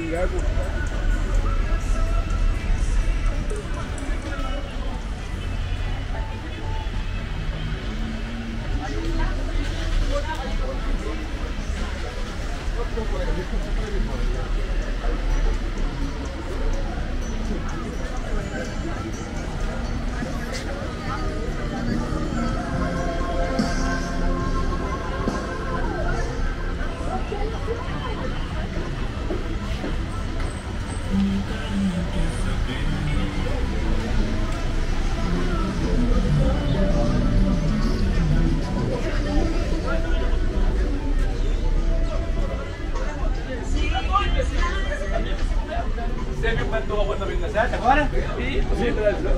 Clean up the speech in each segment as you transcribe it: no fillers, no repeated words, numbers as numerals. Você viu como é que estou roubando a vida certa agora? E você preenchiu.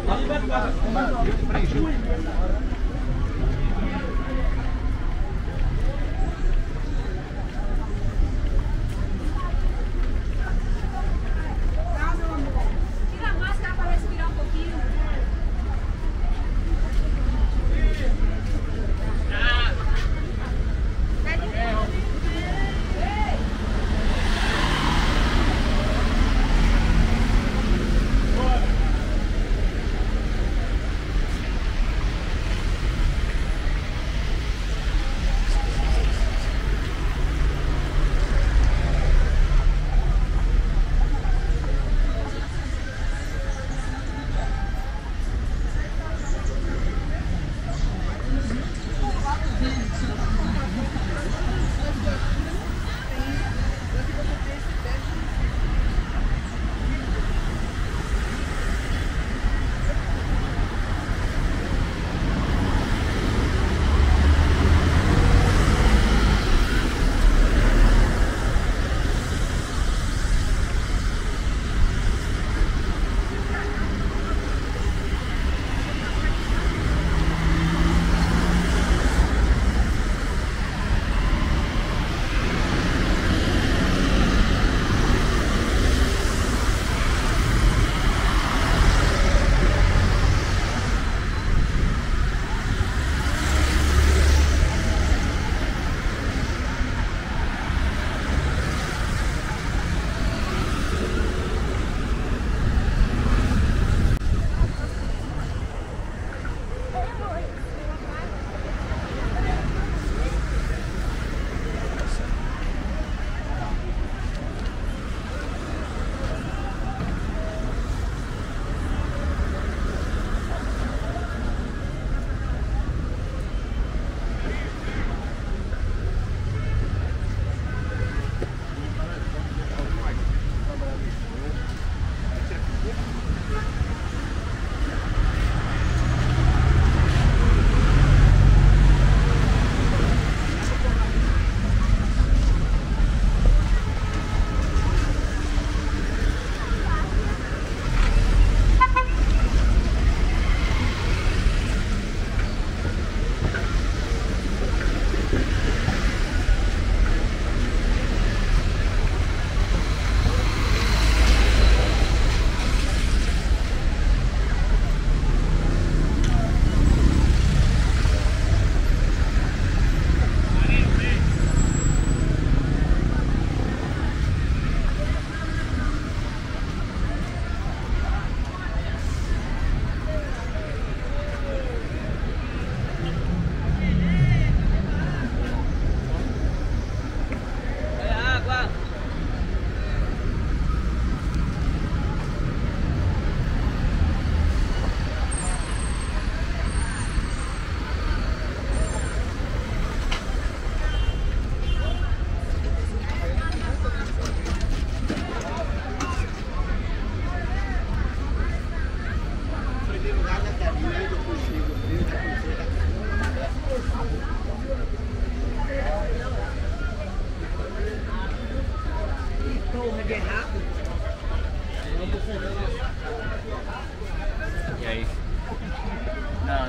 Não,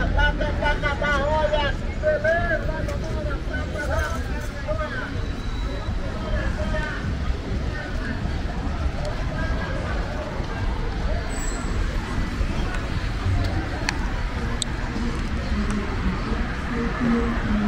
Olha que beleza!